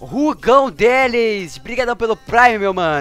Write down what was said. Rugão Deles, brigadão pelo Prime, meu mano.